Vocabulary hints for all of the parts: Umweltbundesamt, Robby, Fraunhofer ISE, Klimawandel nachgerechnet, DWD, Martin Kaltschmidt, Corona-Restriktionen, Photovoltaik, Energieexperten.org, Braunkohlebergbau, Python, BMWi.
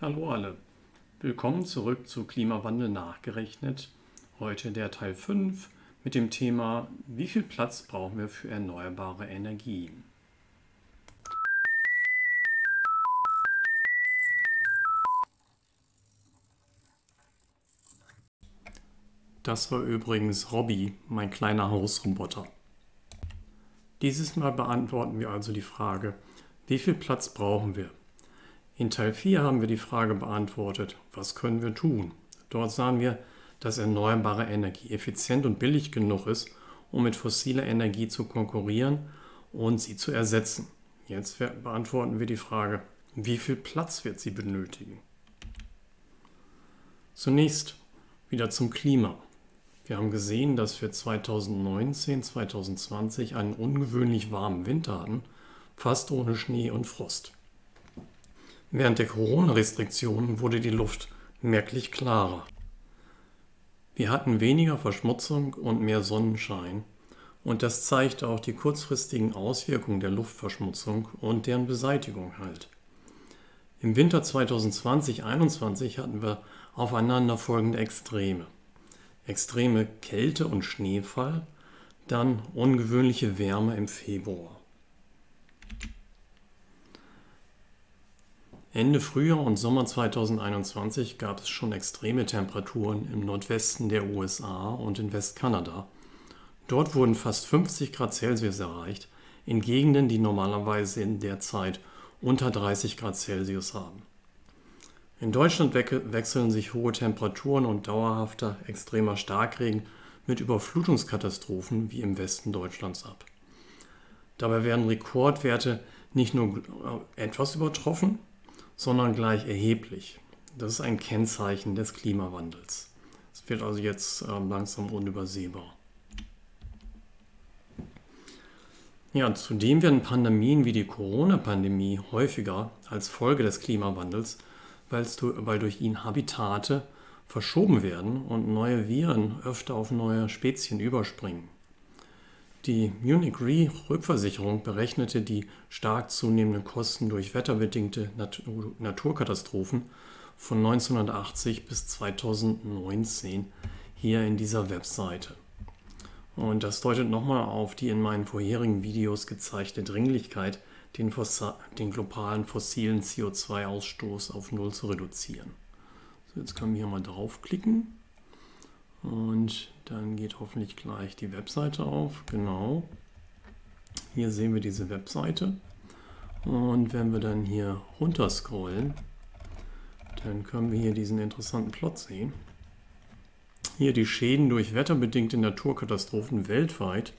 Hallo alle, willkommen zurück zu Klimawandel nachgerechnet. Heute der Teil 5 mit dem Thema, wie viel Platz brauchen wir für erneuerbare Energien? Das war übrigens Robby, mein kleiner Hausroboter. Dieses Mal beantworten wir also die Frage, wie viel Platz brauchen wir? In Teil 4 haben wir die Frage beantwortet, was können wir tun? Dort sahen wir, dass erneuerbare Energie effizient und billig genug ist, um mit fossiler Energie zu konkurrieren und sie zu ersetzen. Jetzt beantworten wir die Frage, wie viel Platz wird sie benötigen? Zunächst wieder zum Klima. Wir haben gesehen, dass wir 2019, 2020 einen ungewöhnlich warmen Winter hatten, fast ohne Schnee und Frost. Während der Corona-Restriktionen wurde die Luft merklich klarer. Wir hatten weniger Verschmutzung und mehr Sonnenschein, und das zeigte auch die kurzfristigen Auswirkungen der Luftverschmutzung und deren Beseitigung halt. Im Winter 2020-21 hatten wir aufeinanderfolgende Extreme. Extreme Kälte und Schneefall, dann ungewöhnliche Wärme im Februar. Ende Frühjahr und Sommer 2021 gab es schon extreme Temperaturen im Nordwesten der USA und in Westkanada. Dort wurden fast 50 Grad Celsius erreicht, in Gegenden, die normalerweise in der Zeit unter 30 Grad Celsius haben. In Deutschland wechseln sich hohe Temperaturen und dauerhafter extremer Starkregen mit Überflutungskatastrophen wie im Westen Deutschlands ab. Dabei werden Rekordwerte nicht nur etwas übertroffen, sondern gleich erheblich. Das ist ein Kennzeichen des Klimawandels. Es wird also jetzt langsam unübersehbar. Ja, zudem werden Pandemien wie die Corona-Pandemie häufiger als Folge des Klimawandels, weil durch ihn Habitate verschoben werden und neue Viren öfter auf neue Spezien überspringen. Die Munich Re-Rückversicherung berechnete die stark zunehmenden Kosten durch wetterbedingte Naturkatastrophen von 1980 bis 2019 hier in dieser Webseite. Und das deutet nochmal auf die in meinen vorherigen Videos gezeigte Dringlichkeit, den globalen fossilen CO2-Ausstoß auf 0 zu reduzieren. So, jetzt können wir hier mal draufklicken. Und dann geht hoffentlich gleich die Webseite auf. Genau. Hier sehen wir diese Webseite. Und wenn wir dann hier runter scrollen, dann können wir hier diesen interessanten Plot sehen. Hier die Schäden durch wetterbedingte Naturkatastrophen weltweit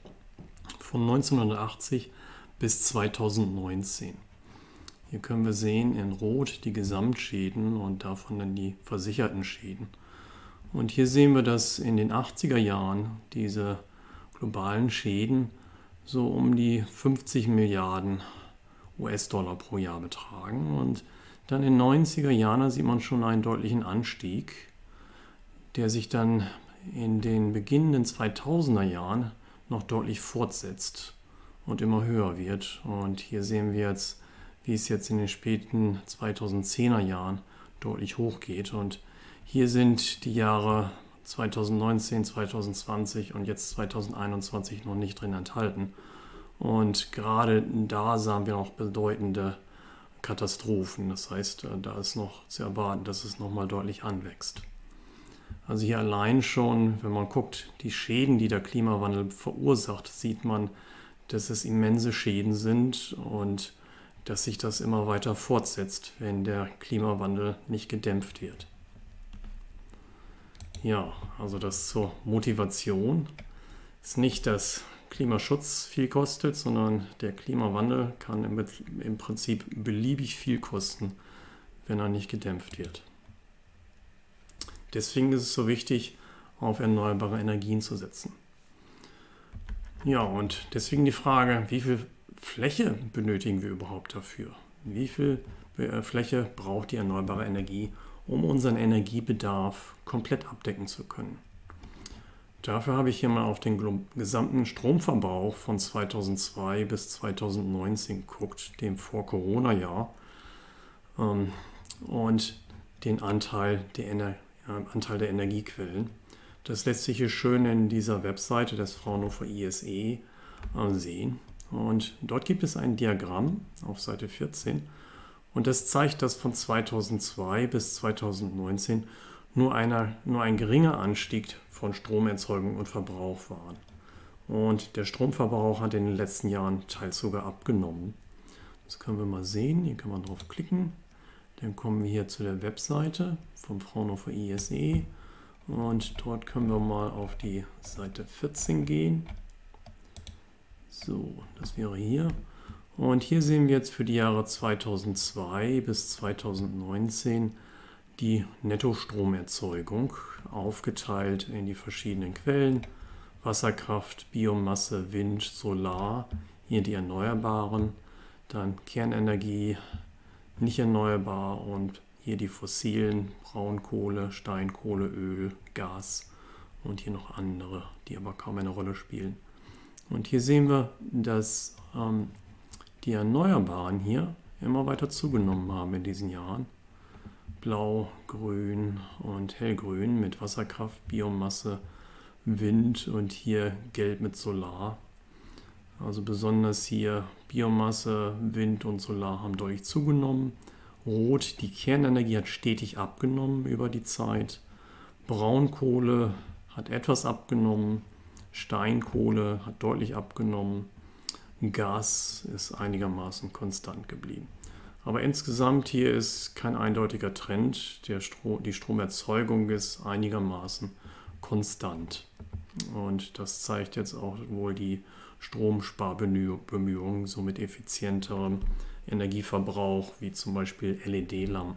von 1980 bis 2019. Hier können wir sehen in Rot die Gesamtschäden und davon dann die versicherten Schäden. Und hier sehen wir, dass in den 80er Jahren diese globalen Schäden so um die 50 Milliarden US-Dollar pro Jahr betragen. Und dann in den 90er Jahren, da sieht man schon einen deutlichen Anstieg, der sich dann in den beginnenden 2000er Jahren noch deutlich fortsetzt und immer höher wird. Und hier sehen wir jetzt, wie es jetzt in den späten 2010er Jahren deutlich hochgeht. Und hier sind die Jahre 2019, 2020 und jetzt 2021 noch nicht drin enthalten. Und gerade da sahen wir noch bedeutende Katastrophen. Das heißt, da ist noch zu erwarten, dass es nochmal deutlich anwächst. Also hier allein schon, wenn man guckt, die Schäden, die der Klimawandel verursacht, sieht man, dass es immense Schäden sind und dass sich das immer weiter fortsetzt, wenn der Klimawandel nicht gedämpft wird. Ja, also das zur Motivation. Es ist nicht, dass Klimaschutz viel kostet, sondern der Klimawandel kann im Prinzip beliebig viel kosten, wenn er nicht gedämpft wird. Deswegen ist es so wichtig, auf erneuerbare Energien zu setzen. Ja, und deswegen die Frage, wie viel Fläche benötigen wir überhaupt dafür? Wie viel Fläche braucht die erneuerbare Energie, um unseren Energiebedarf komplett abdecken zu können? Dafür habe ich hier mal auf den gesamten Stromverbrauch von 2002 bis 2019 geguckt, dem Vor-Corona-Jahr. Und den Anteil der Energiequellen. Das lässt sich hier schön in dieser Webseite des Fraunhofer ISE sehen. Und dort gibt es ein Diagramm auf Seite 14 und das zeigt, dass von 2002 bis 2019 nur ein geringer Anstieg von Stromerzeugung und Verbrauch war. Und der Stromverbrauch hat in den letzten Jahren teils sogar abgenommen. Das können wir mal sehen, hier kann man drauf klicken. Dann kommen wir hier zu der Webseite vom Fraunhofer ISE und dort können wir mal auf die Seite 14 gehen. So, das wäre hier. Und hier sehen wir jetzt für die Jahre 2002 bis 2019 die Nettostromerzeugung, aufgeteilt in die verschiedenen Quellen. Wasserkraft, Biomasse, Wind, Solar, hier die Erneuerbaren, dann Kernenergie, nicht erneuerbar und hier die fossilen, Braunkohle, Steinkohle, Öl, Gas und hier noch andere, die aber kaum eine Rolle spielen. Und hier sehen wir, dass die Erneuerbaren hier immer weiter zugenommen haben in diesen Jahren. Blau, Grün und Hellgrün mit Wasserkraft, Biomasse, Wind und hier Gelb mit Solar. Also besonders hier Biomasse, Wind und Solar haben deutlich zugenommen. Rot, die Kernenergie hat stetig abgenommen über die Zeit. Braunkohle hat etwas abgenommen. Steinkohle hat deutlich abgenommen, Gas ist einigermaßen konstant geblieben. Aber insgesamt hier ist kein eindeutiger Trend, die Stromerzeugung ist einigermaßen konstant. Und das zeigt jetzt auch wohl die Stromsparbemühungen, so mit effizienterem Energieverbrauch, wie zum Beispiel LED-Lampen.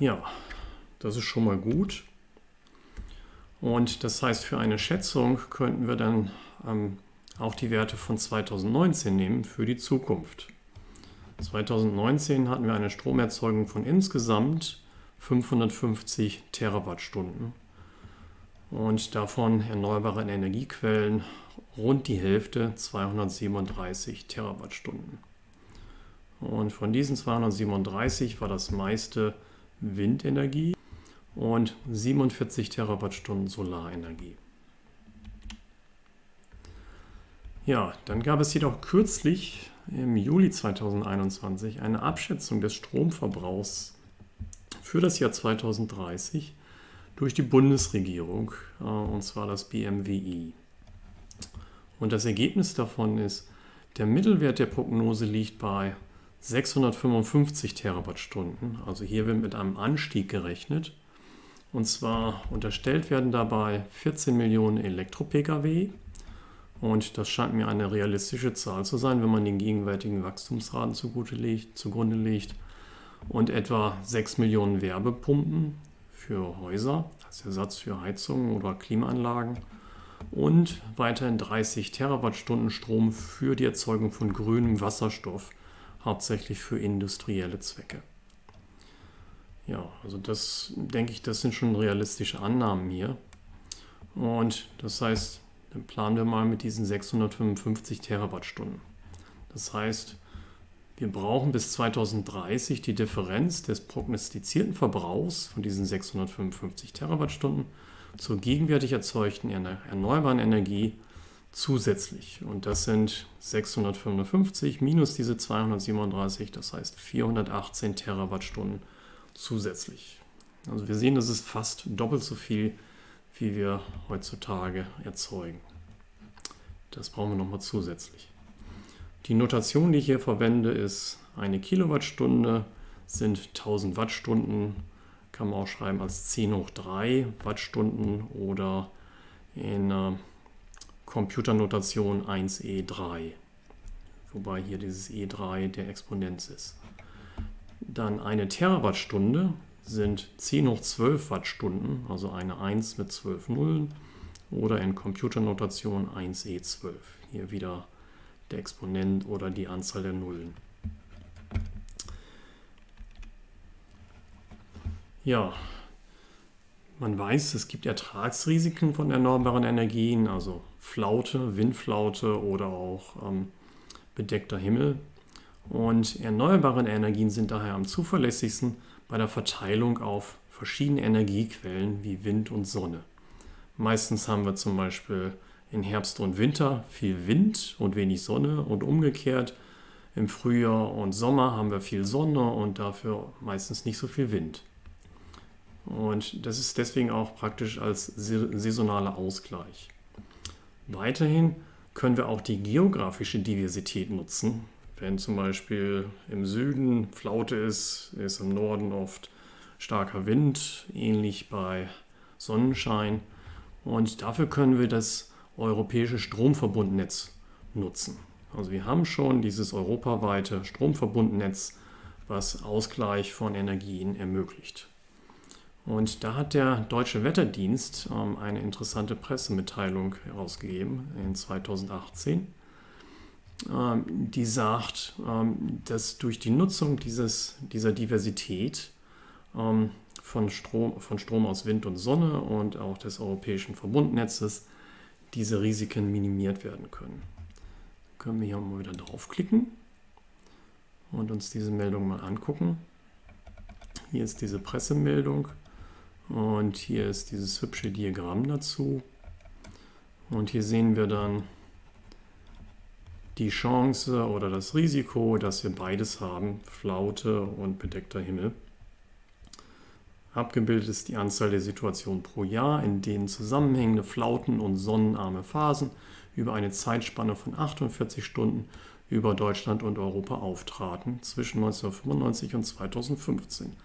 Ja, das ist schon mal gut. Und das heißt, für eine Schätzung könnten wir dann auch die Werte von 2019 nehmen für die Zukunft. 2019 hatten wir eine Stromerzeugung von insgesamt 550 Terawattstunden. Und davon erneuerbare Energiequellen rund die Hälfte, 237 Terawattstunden. Und von diesen 237 war das meiste Windenergie und 47 Terawattstunden Solarenergie. Ja, dann gab es jedoch kürzlich im Juli 2021 eine Abschätzung des Stromverbrauchs für das Jahr 2030 durch die Bundesregierung, und zwar das BMWi. Und das Ergebnis davon ist, der Mittelwert der Prognose liegt bei 655 Terawattstunden, also hier wird mit einem Anstieg gerechnet. Und zwar unterstellt werden dabei 14 Millionen Elektro-Pkw. Und das scheint mir eine realistische Zahl zu sein, wenn man den gegenwärtigen Wachstumsraten zugrunde legt. Und etwa 6 Millionen Wärmepumpen für Häuser als Ersatz für Heizungen oder Klimaanlagen. Und weiterhin 30 Terawattstunden Strom für die Erzeugung von grünem Wasserstoff, hauptsächlich für industrielle Zwecke. Ja, also das denke ich, das sind schon realistische Annahmen hier. Und das heißt, dann planen wir mal mit diesen 655 Terawattstunden. Das heißt, wir brauchen bis 2030 die Differenz des prognostizierten Verbrauchs von diesen 655 Terawattstunden zur gegenwärtig erzeugten erneuerbaren Energie zusätzlich. Und das sind 655 minus diese 237, das heißt 418 Terawattstunden zusätzlich. Also wir sehen, das ist fast doppelt so viel, wie wir heutzutage erzeugen. Das brauchen wir nochmal zusätzlich. Die Notation, die ich hier verwende, ist eine Kilowattstunde, sind 1000 Wattstunden, kann man auch schreiben als 10 hoch 3 Wattstunden oder in Computernotation 1e3, wobei hier dieses e3 der Exponent ist. Dann eine Terawattstunde sind 10 hoch 12 Wattstunden, also eine 1 mit 12 Nullen oder in Computernotation 1e12. Hier wieder der Exponent oder die Anzahl der Nullen. Ja, man weiß, es gibt Ertragsrisiken von erneuerbaren Energien, also Flaute, Windflaute oder auch bedeckter Himmel. Und erneuerbare Energien sind daher am zuverlässigsten bei der Verteilung auf verschiedene Energiequellen wie Wind und Sonne. Meistens haben wir zum Beispiel in Herbst und Winter viel Wind und wenig Sonne und umgekehrt. Im Frühjahr und Sommer haben wir viel Sonne und dafür meistens nicht so viel Wind. Und das ist deswegen auch praktisch als saisonaler Ausgleich. Weiterhin können wir auch die geografische Diversität nutzen. Wenn zum Beispiel im Süden Flaute ist, ist im Norden oft starker Wind, ähnlich bei Sonnenschein. Und dafür können wir das europäische Stromverbundnetz nutzen. Also wir haben schon dieses europaweite Stromverbundnetz, was Ausgleich von Energien ermöglicht. Und da hat der Deutsche Wetterdienst eine interessante Pressemitteilung herausgegeben in 2018, die sagt, dass durch die Nutzung dieser Diversität von Strom aus Wind und Sonne und auch des europäischen Verbundnetzes diese Risiken minimiert werden können. Können wir hier mal wieder draufklicken und uns diese Meldung mal angucken. Hier ist diese Pressemeldung und hier ist dieses hübsche Diagramm dazu. Und hier sehen wir dann die Chance oder das Risiko, dass wir beides haben, Flaute und bedeckter Himmel. Abgebildet ist die Anzahl der Situationen pro Jahr, in denen zusammenhängende Flauten und sonnenarme Phasen über eine Zeitspanne von 48 Stunden über Deutschland und Europa auftraten, zwischen 1995 und 2015.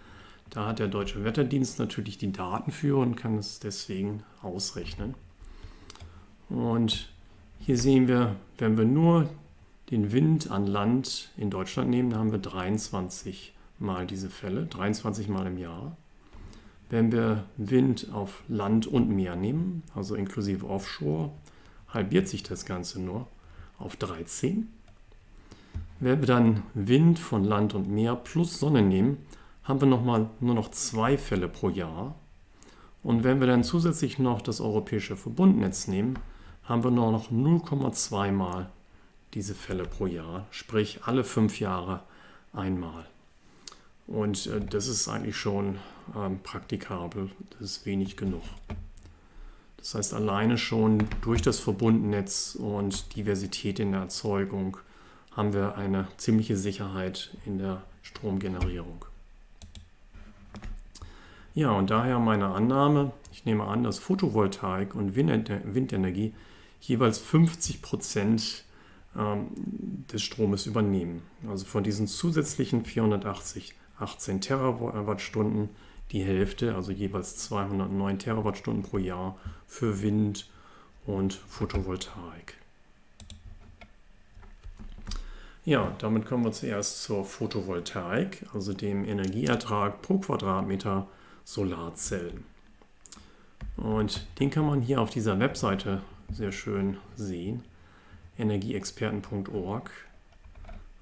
Da hat der Deutsche Wetterdienst natürlich die Daten für und kann es deswegen ausrechnen. Und hier sehen wir, wenn wir nur den Wind an Land in Deutschland nehmen, dann haben wir 23 Mal diese Fälle, 23 Mal im Jahr. Wenn wir Wind auf Land und Meer nehmen, also inklusive Offshore, halbiert sich das Ganze nur auf 13. Wenn wir dann Wind von Land und Meer plus Sonne nehmen, haben wir nur noch 2 Fälle pro Jahr. Und wenn wir dann zusätzlich noch das europäische Verbundnetz nehmen, haben wir nur noch 0,2 Mal diese Fälle pro Jahr, sprich alle 5 Jahre einmal. Und das ist eigentlich schon praktikabel, das ist wenig genug. Das heißt, alleine schon durch das Verbundnetz und Diversität in der Erzeugung haben wir eine ziemliche Sicherheit in der Stromgenerierung. Ja, und daher meine Annahme, ich nehme an, dass Photovoltaik und Windenergie jeweils 50% des Stromes übernehmen. Also von diesen zusätzlichen 418 Terawattstunden die Hälfte, also jeweils 209 Terawattstunden pro Jahr für Wind und Photovoltaik. Ja, damit kommen wir zuerst zur Photovoltaik, also dem Energieertrag pro Quadratmeter Solarzellen. Und den kann man hier auf dieser Webseite sehr schön sehen, Energieexperten.org.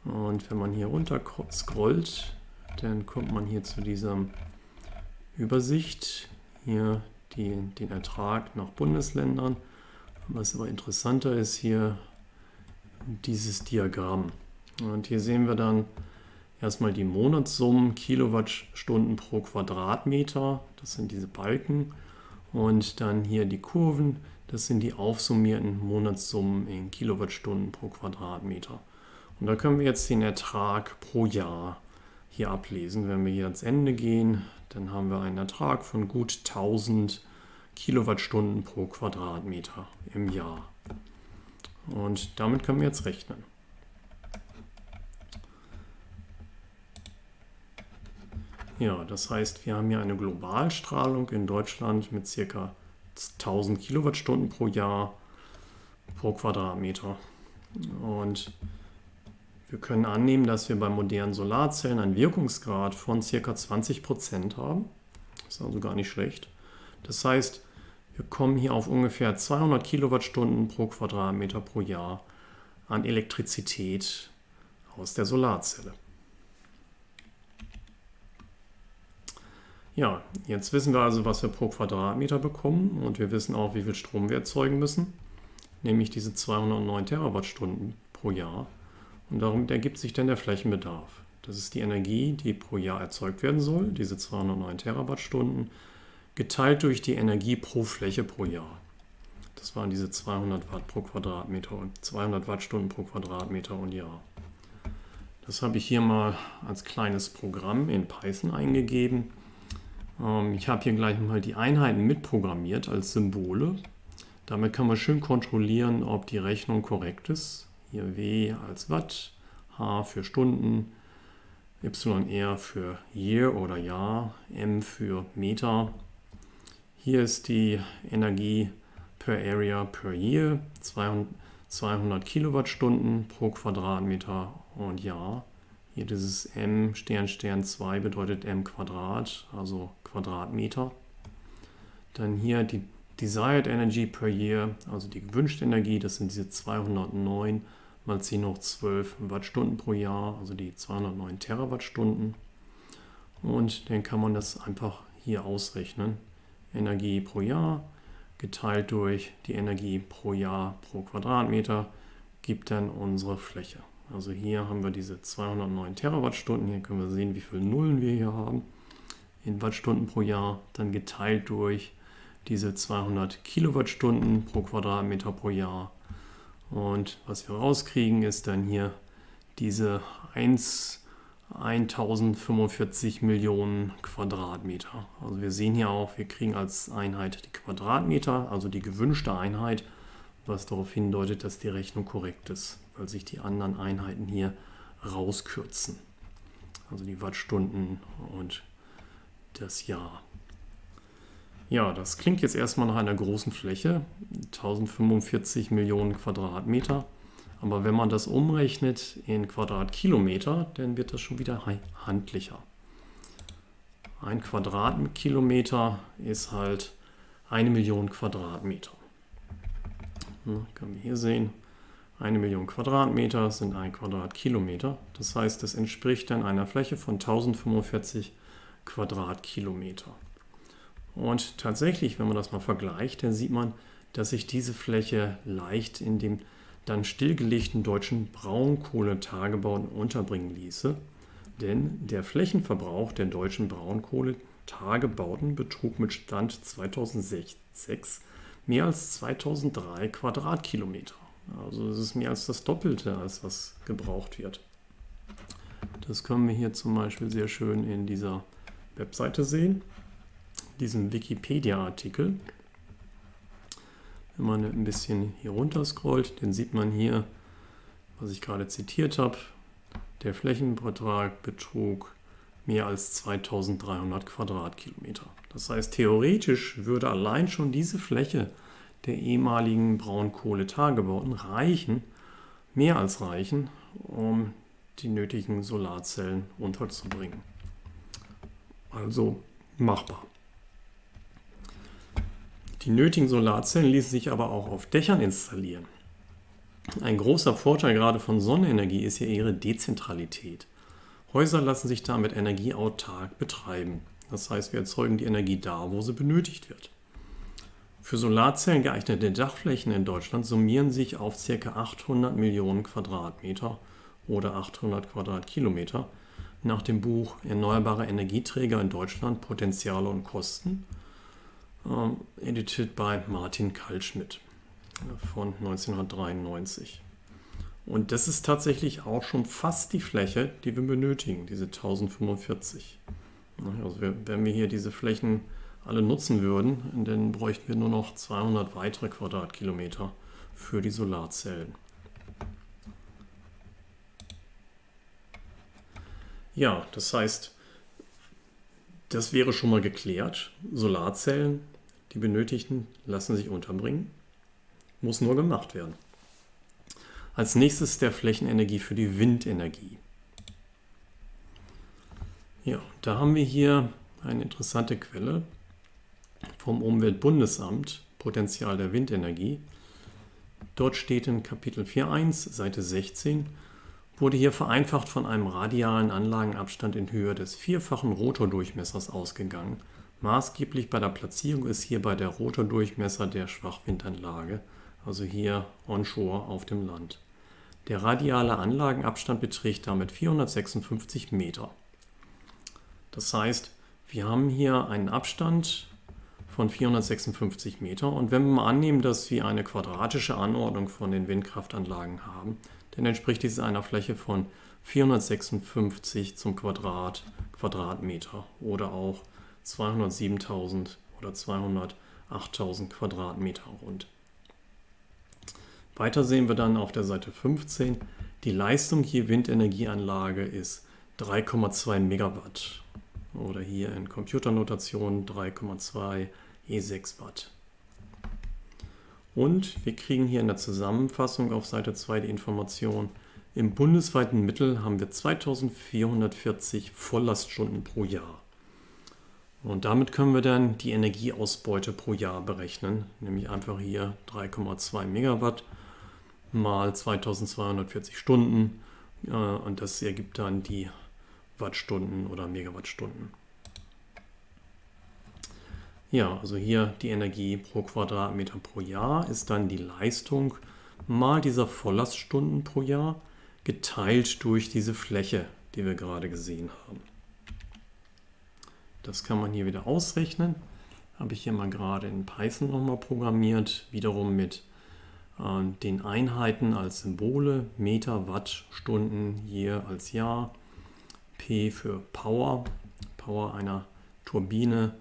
Und wenn man hier runter scrollt, dann kommt man hier zu dieser Übersicht, hier den Ertrag nach Bundesländern. Was aber interessanter ist, hier dieses Diagramm. Und hier sehen wir dann erstmal die Monatssummen, Kilowattstunden pro Quadratmeter, das sind diese Balken. Und dann hier die Kurven, das sind die aufsummierten Monatssummen in Kilowattstunden pro Quadratmeter. Und da können wir jetzt den Ertrag pro Jahr hier ablesen. Wenn wir hier ans Ende gehen, dann haben wir einen Ertrag von gut 1000 Kilowattstunden pro Quadratmeter im Jahr. Und damit können wir jetzt rechnen. Ja, das heißt, wir haben hier eine Globalstrahlung in Deutschland mit ca. 1000 Kilowattstunden pro Jahr pro Quadratmeter. Und wir können annehmen, dass wir bei modernen Solarzellen einen Wirkungsgrad von ca. 20% haben. Ist also gar nicht schlecht. Das heißt, wir kommen hier auf ungefähr 200 Kilowattstunden pro Quadratmeter pro Jahr an Elektrizität aus der Solarzelle. Ja, jetzt wissen wir also, was wir pro Quadratmeter bekommen und wir wissen auch, wie viel Strom wir erzeugen müssen, nämlich diese 209 Terawattstunden pro Jahr. Und darum ergibt sich dann der Flächenbedarf. Das ist die Energie, die pro Jahr erzeugt werden soll, diese 209 Terawattstunden, geteilt durch die Energie pro Fläche pro Jahr. Das waren diese 200 Watt pro Quadratmeter und 200 Wattstunden pro Quadratmeter und Jahr. Das habe ich hier mal als kleines Programm in Python eingegeben. Ich habe hier gleich mal die Einheiten mitprogrammiert als Symbole. Damit kann man schön kontrollieren, ob die Rechnung korrekt ist. Hier W als Watt, H für Stunden, YR für Year oder Jahr, M für Meter. Hier ist die Energie per Area per Year, 200 Kilowattstunden pro Quadratmeter und Jahr. Hier dieses M Stern Stern 2 bedeutet M Quadrat, also Quadratmeter. Dann hier die Desired Energy per Year, also die gewünschte Energie, das sind diese 209 mal 10 hoch 12 Wattstunden pro Jahr, also die 209 Terawattstunden. Und dann kann man das einfach hier ausrechnen. Energie pro Jahr geteilt durch die Energie pro Jahr pro Quadratmeter gibt dann unsere Fläche. Also hier haben wir diese 209 Terawattstunden, hier können wir sehen, wie viele Nullen wir hier haben in Wattstunden pro Jahr, dann geteilt durch diese 200 Kilowattstunden pro Quadratmeter pro Jahr. Und was wir rauskriegen, ist dann hier diese 1045 Millionen Quadratmeter. Also wir sehen hier auch, wir kriegen als Einheit die Quadratmeter, also die gewünschte Einheit, was darauf hindeutet, dass die Rechnung korrekt ist, weil sich die anderen Einheiten hier rauskürzen. Also die Wattstunden und das Jahr. Ja, das klingt jetzt erstmal nach einer großen Fläche, 1045 Millionen Quadratmeter. Aber wenn man das umrechnet in Quadratkilometer, dann wird das schon wieder handlicher. Ein Quadratkilometer ist halt 1 Million Quadratmeter. Kann man hier sehen, 1 Million Quadratmeter sind 1 Quadratkilometer. Das heißt, das entspricht dann einer Fläche von 1045 Quadratkilometer. Und tatsächlich, wenn man das mal vergleicht, dann sieht man, dass sich diese Fläche leicht in dem dann stillgelegten deutschen Braunkohletagebau unterbringen ließe. Denn der Flächenverbrauch der deutschen Braunkohletagebauten betrug mit Stand 2006 mehr als 2003 Quadratkilometer. Also es ist mehr als das Doppelte, als was gebraucht wird. Das können wir hier zum Beispiel sehr schön in dieser Webseite sehen, diesem Wikipedia-Artikel. Wenn man ein bisschen hier runter scrollt, dann sieht man hier, was ich gerade zitiert habe. Der Flächenbetrag betrug mehr als 2300 Quadratkilometer. Das heißt, theoretisch würde allein schon diese Fläche der ehemaligen Braunkohletagebauten reichen, mehr als reichen, um die nötigen Solarzellen unterzubringen. Also machbar. Die nötigen Solarzellen ließen sich aber auch auf Dächern installieren. Ein großer Vorteil gerade von Sonnenenergie ist ja ihre Dezentralität. Häuser lassen sich damit energieautark betreiben. Das heißt, wir erzeugen die Energie da, wo sie benötigt wird. Für Solarzellen geeignete Dachflächen in Deutschland summieren sich auf ca. 800 Millionen Quadratmeter oder 800 Quadratkilometer nach dem Buch Erneuerbare Energieträger in Deutschland, Potenziale und Kosten. Edited by Martin Kaltschmidt von 1993. Und das ist tatsächlich auch schon fast die Fläche, die wir benötigen, diese 1045. Also wenn wir hier diese Flächen alle nutzen würden, dann bräuchten wir nur noch 200 weitere Quadratkilometer für die Solarzellen. Ja, das heißt, das wäre schon mal geklärt. Solarzellen, die benötigten, lassen sich unterbringen. Muss nur gemacht werden. Als nächstes der Flächenenergie für die Windenergie. Ja, da haben wir hier eine interessante Quelle vom Umweltbundesamt, Potenzial der Windenergie. Dort steht in Kapitel 4.1, Seite 16, wurde hier vereinfacht von einem radialen Anlagenabstand in Höhe des vierfachen Rotordurchmessers ausgegangen. Maßgeblich bei der Platzierung ist hierbei der Rotordurchmesser der Schwachwindanlage, also hier onshore auf dem Land. Der radiale Anlagenabstand beträgt damit 456 Meter. Das heißt, wir haben hier einen Abstand von 456 Meter. Und wenn wir mal annehmen, dass wir eine quadratische Anordnung von den Windkraftanlagen haben, dann entspricht dies einer Fläche von 456 zum Quadrat Quadratmeter oder auch 207.000 oder 208.000 Quadratmeter rund. Weiter sehen wir dann auf der Seite 15, die Leistung je Windenergieanlage ist 3,2 Megawatt oder hier in Computernotation 3,2 E6 Watt. Und wir kriegen hier in der Zusammenfassung auf Seite 2 die Information, im bundesweiten Mittel haben wir 2440 Volllaststunden pro Jahr. Und damit können wir dann die Energieausbeute pro Jahr berechnen, nämlich einfach hier 3,2 Megawatt mal 2240 Stunden und das ergibt dann die Wattstunden oder Megawattstunden. Ja, also hier die Energie pro Quadratmeter pro Jahr ist dann die Leistung mal dieser Volllaststunden pro Jahr geteilt durch diese Fläche, die wir gerade gesehen haben. Das kann man hier wieder ausrechnen. Habe ich hier mal gerade in Python nochmal programmiert, wiederum mit den Einheiten als Symbole, Meter, Watt, Stunden je als Jahr, P für Power, Power einer Turbine,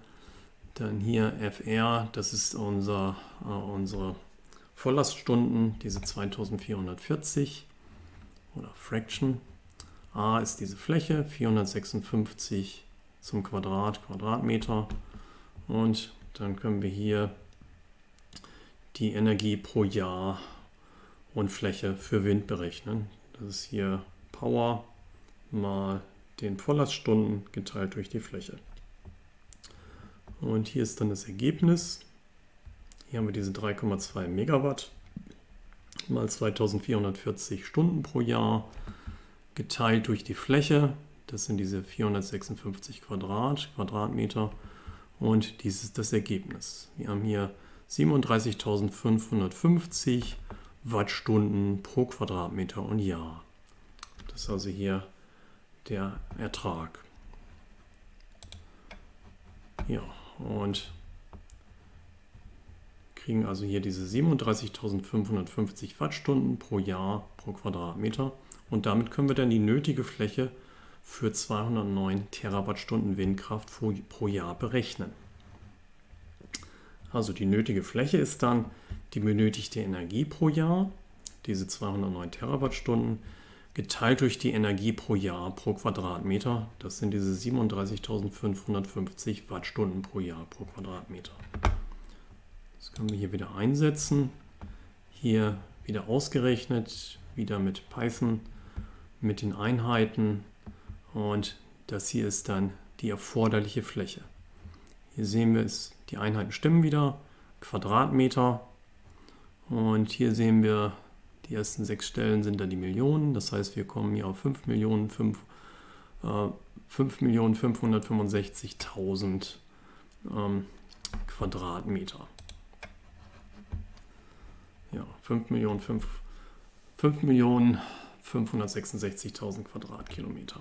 dann hier FR, das ist unsere Volllaststunden, diese 2440 oder Fraction. A ist diese Fläche, 456 zum Quadrat, Quadratmeter. Und dann können wir hier die Energie pro Jahr und Fläche für Wind berechnen. Das ist hier Power mal den Volllaststunden geteilt durch die Fläche. Und hier ist dann das Ergebnis. Hier haben wir diese 3,2 Megawatt mal 2440 Stunden pro Jahr geteilt durch die Fläche. Das sind diese 456 Quadratmeter und dies ist das Ergebnis. Wir haben hier 37.550 Wattstunden pro Quadratmeter und Jahr. Das ist also hier der Ertrag. Ja, und kriegen also hier diese 37.550 Wattstunden pro Jahr pro Quadratmeter und damit können wir dann die nötige Fläche für 209 Terawattstunden Windkraft pro Jahr berechnen. Also die nötige Fläche ist dann die benötigte Energie pro Jahr, diese 209 Terawattstunden, geteilt durch die Energie pro Jahr pro Quadratmeter. Das sind diese 37.550 Wattstunden pro Jahr pro Quadratmeter. Das können wir hier wieder einsetzen, hier wieder ausgerechnet, wieder mit Python, mit den Einheiten und das hier ist dann die erforderliche Fläche. Hier sehen wir es, die Einheiten stimmen wieder, Quadratmeter und hier sehen wir, die ersten 6 Stellen sind dann die Millionen, das heißt wir kommen hier auf 5.565.000 Quadratmeter. Ja, 5.566.000 Quadratkilometer.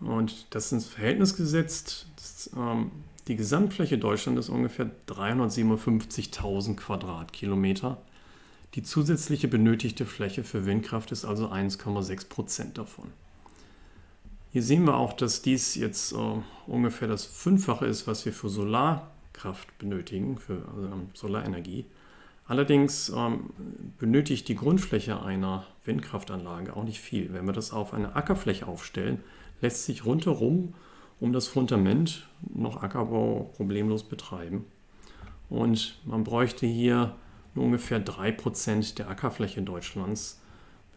Und das ist ins Verhältnis gesetzt. Die Gesamtfläche Deutschlands ist ungefähr 357.000 Quadratkilometer. Die zusätzliche benötigte Fläche für Windkraft ist also 1,6% davon. Hier sehen wir auch, dass dies jetzt ungefähr das 5-fache ist, was wir für Solarkraft benötigen, für Solarenergie. Allerdings benötigt die Grundfläche einer Windkraftanlage auch nicht viel. Wenn wir das auf eine Ackerfläche aufstellen, lässt sich rundherum um das Fundament noch Ackerbau problemlos betreiben. Und man bräuchte hier nur ungefähr 3% der Ackerfläche Deutschlands,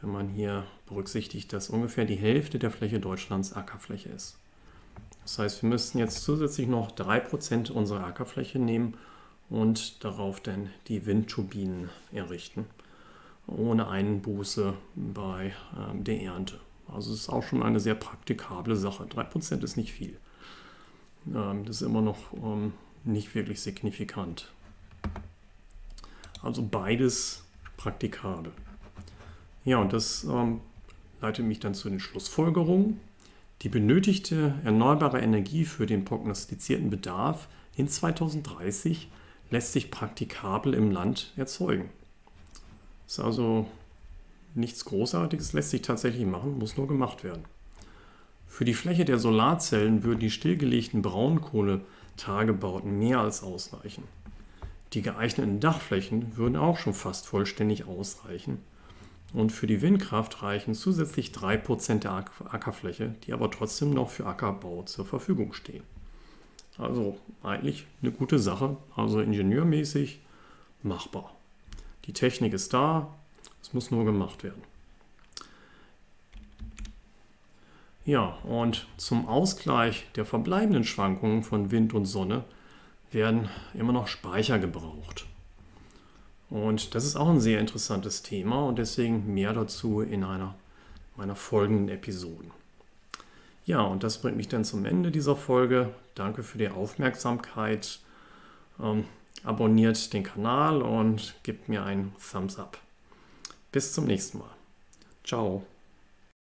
wenn man hier berücksichtigt, dass ungefähr die Hälfte der Fläche Deutschlands Ackerfläche ist. Das heißt, wir müssten jetzt zusätzlich noch 3% unserer Ackerfläche nehmen und darauf dann die Windturbinen errichten, ohne Einbuße bei der Ernte. Also es ist auch schon eine sehr praktikable Sache. 3% ist nicht viel. Das ist immer noch nicht wirklich signifikant. Also beides praktikabel. Ja, und das leitet mich dann zu den Schlussfolgerungen. Die benötigte erneuerbare Energie für den prognostizierten Bedarf in 2030 lässt sich praktikabel im Land erzeugen. Ist also nichts Großartiges, lässt sich tatsächlich machen, muss nur gemacht werden. Für die Fläche der Solarzellen würden die stillgelegten Braunkohletagebauten mehr als ausreichen. Die geeigneten Dachflächen würden auch schon fast vollständig ausreichen. Und für die Windkraft reichen zusätzlich 3% der Ackerfläche, die aber trotzdem noch für Ackerbau zur Verfügung stehen. Also eigentlich eine gute Sache, also ingenieurmäßig machbar. Die Technik ist da, es muss nur gemacht werden. Ja, und zum Ausgleich der verbleibenden Schwankungen von Wind und Sonne werden immer noch Speicher gebraucht. Und das ist auch ein sehr interessantes Thema und deswegen mehr dazu in einer meiner folgenden Episoden. Ja, und das bringt mich dann zum Ende dieser Folge. Danke für die Aufmerksamkeit. Abonniert den Kanal und gebt mir einen Thumbs up. Bis zum nächsten Mal. Ciao.